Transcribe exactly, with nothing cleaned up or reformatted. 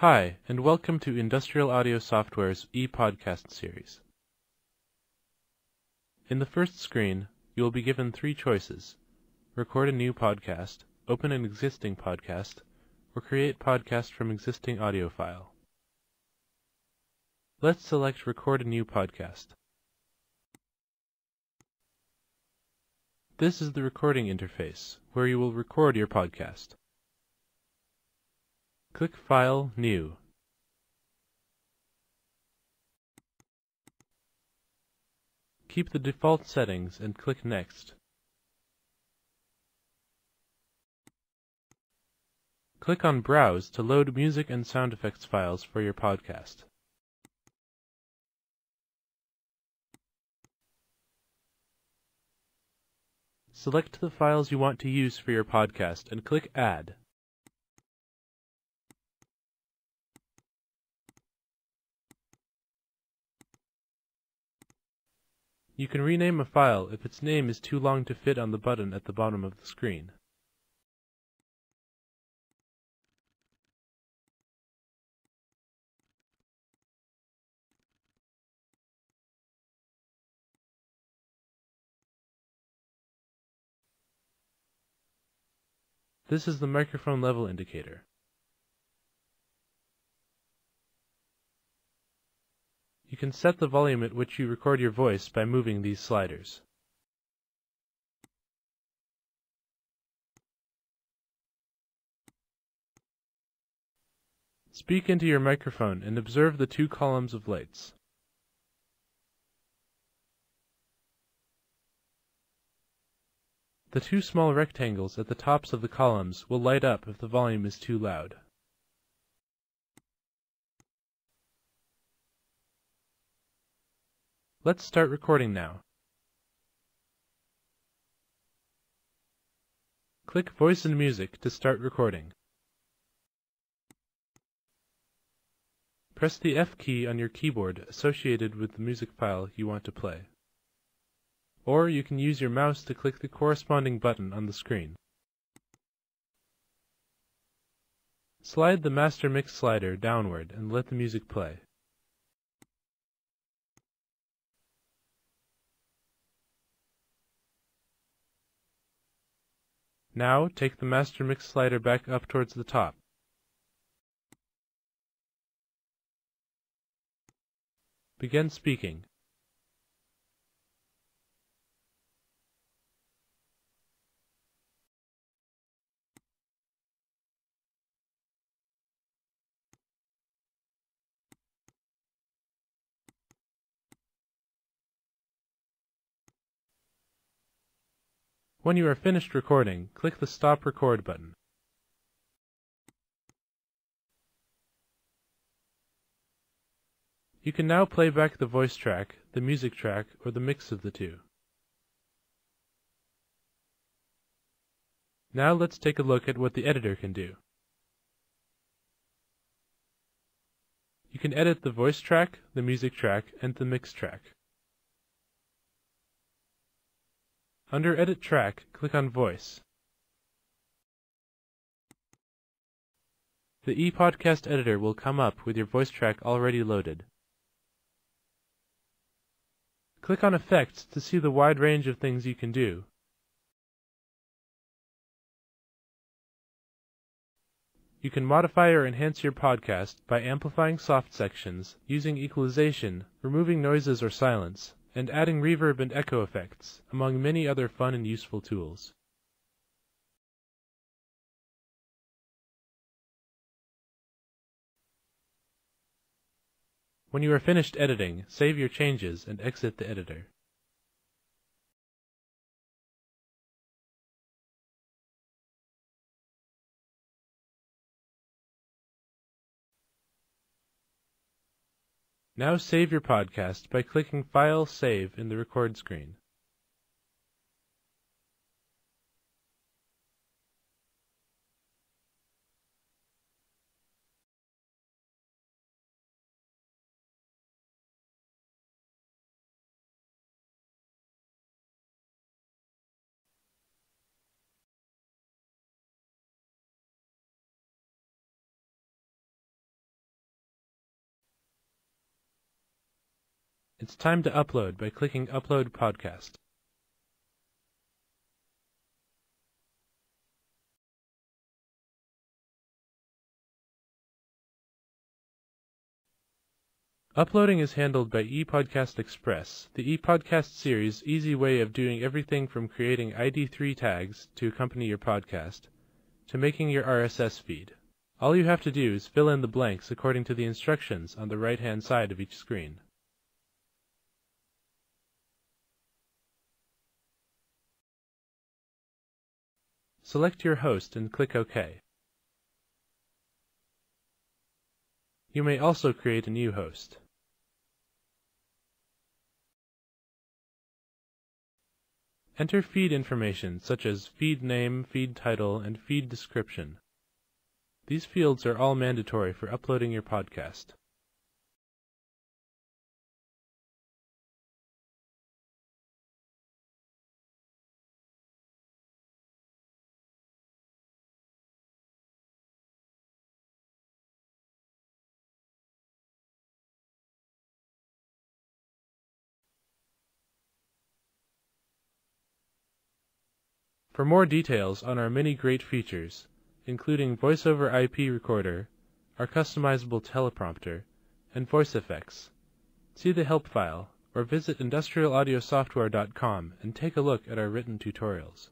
Hi, and welcome to Industrial Audio Software's ePodcast series. In the first screen, you will be given three choices: record a new podcast, open an existing podcast, or create podcast from existing audio file. Let's select record a new podcast. This is the recording interface, where you will record your podcast. Click File, New. Keep the default settings and click Next. Click on Browse to load music and sound effects files for your podcast. Select the files you want to use for your podcast and click Add. You can rename a file if its name is too long to fit on the button at the bottom of the screen. This is the microphone level indicator. You can set the volume at which you record your voice by moving these sliders. Speak into your microphone and observe the two columns of lights. The two small rectangles at the tops of the columns will light up if the volume is too loud. Let's start recording now. Click Voice and Music to start recording. Press the F key on your keyboard associated with the music file you want to play. Or you can use your mouse to click the corresponding button on the screen. Slide the Master Mix slider downward and let the music play. Now, take the Master Mix slider back up towards the top. Begin speaking. When you are finished recording, click the Stop Record button. You can now play back the voice track, the music track, or the mix of the two. Now let's take a look at what the editor can do. You can edit the voice track, the music track, and the mix track. Under Edit Track, click on Voice. The ePodcast editor will come up with your voice track already loaded. Click on Effects to see the wide range of things you can do. You can modify or enhance your podcast by amplifying soft sections, using equalization, removing noises or silence, and adding reverb and echo effects, among many other fun and useful tools. When you are finished editing, save your changes and exit the editor. Now save your podcast by clicking File, Save in the Record screen. It's time to upload by clicking Upload Podcast. Uploading is handled by ePodcast Express, the ePodcast series' easy way of doing everything from creating I D three tags to accompany your podcast, to making your R S S feed. All you have to do is fill in the blanks according to the instructions on the right-hand side of each screen. Select your host and click OK. You may also create a new host. Enter feed information such as feed name, feed title, and feed description. These fields are all mandatory for uploading your podcast. For more details on our many great features, including voice over I P recorder, our customizable teleprompter, and voice effects, see the help file or visit industrial audio software dot com and take a look at our written tutorials.